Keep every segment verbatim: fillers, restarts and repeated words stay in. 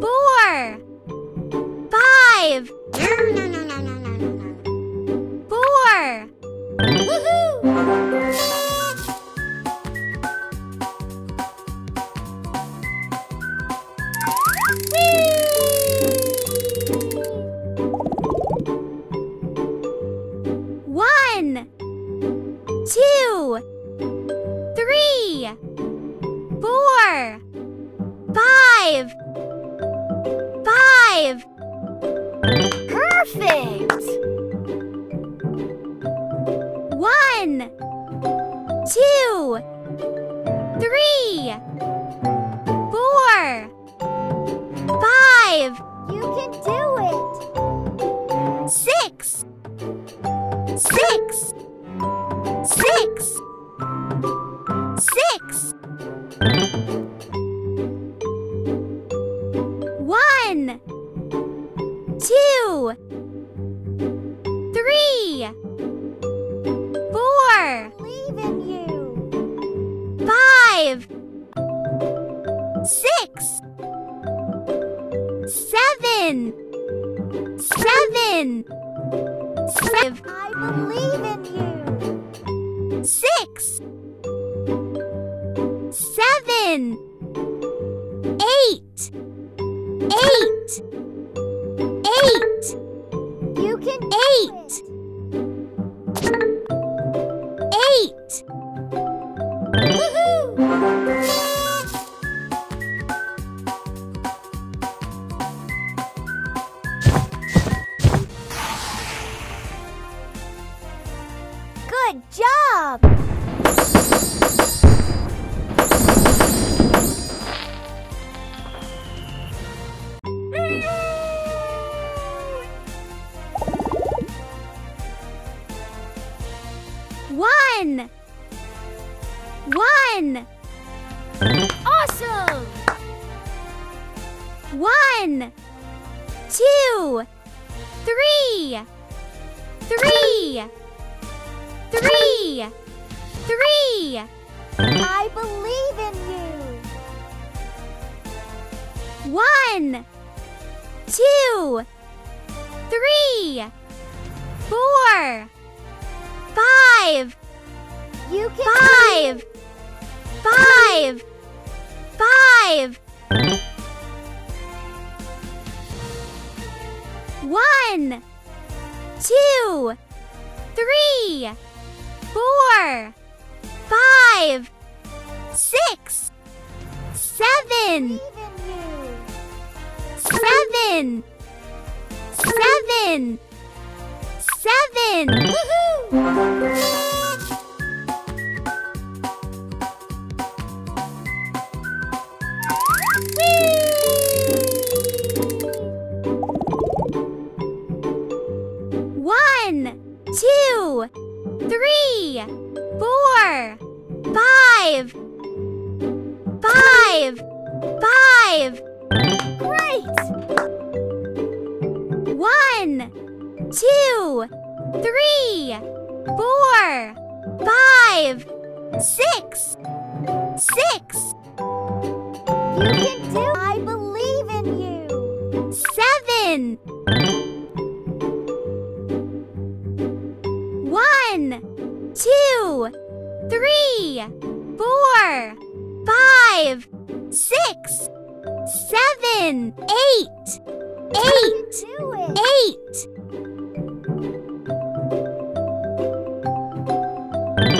Four. Five. Four. Woohoo!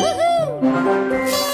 Woohoo!